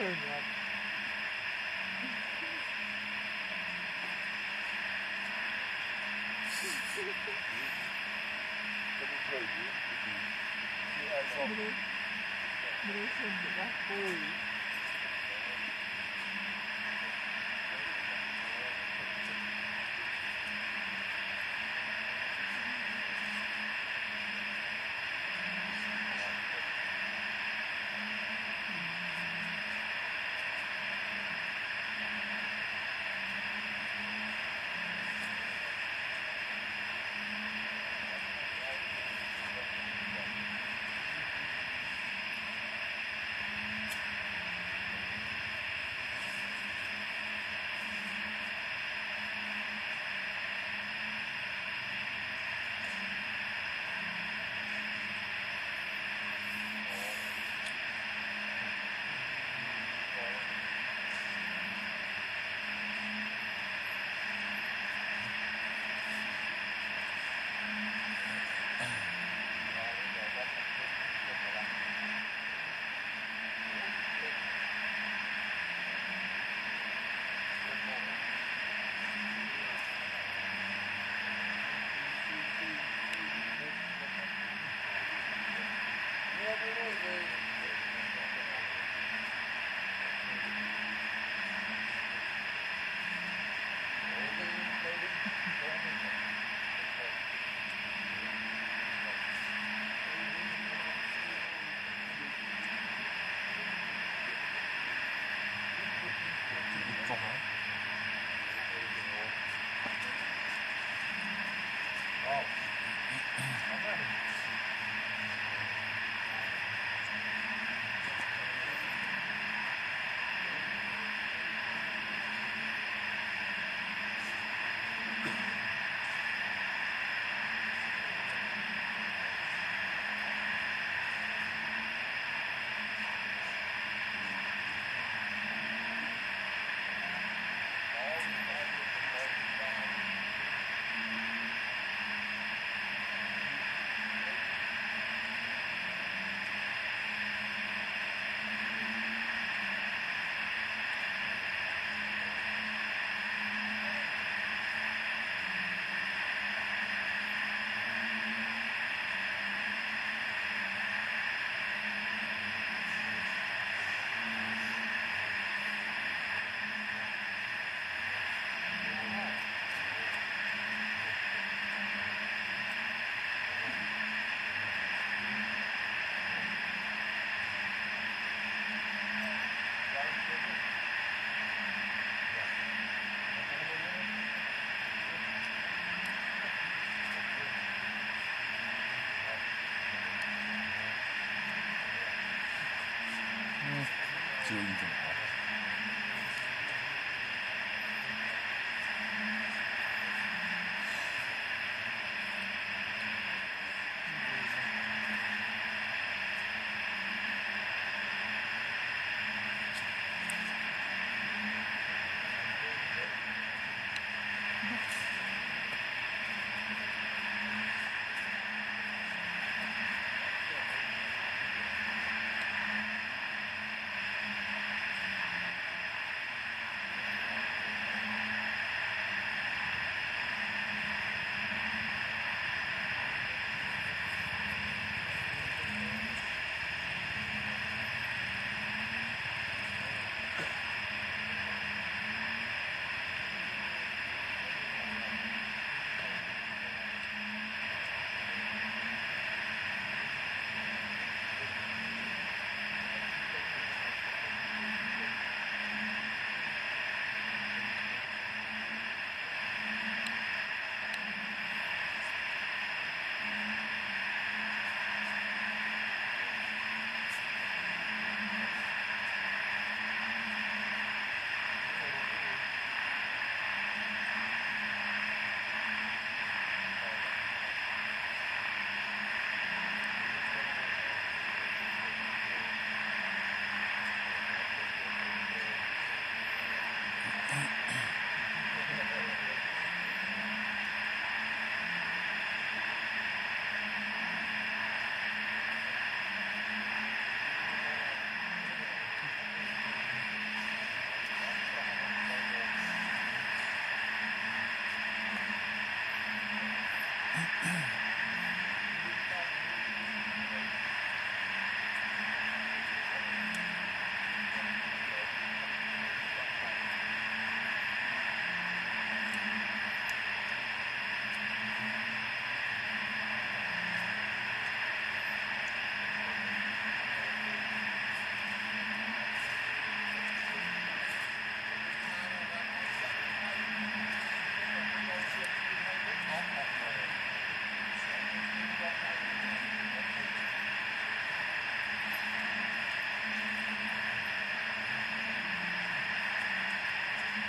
turn left. Me and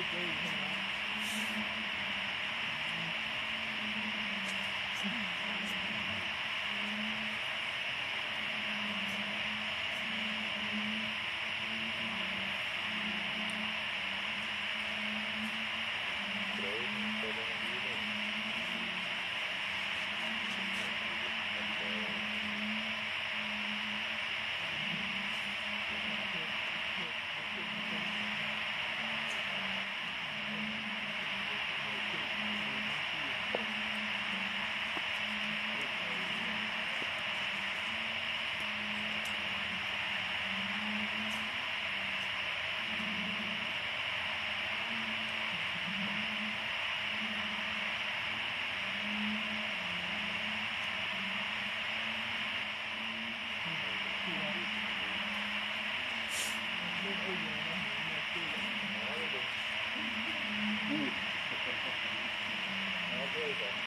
AJ,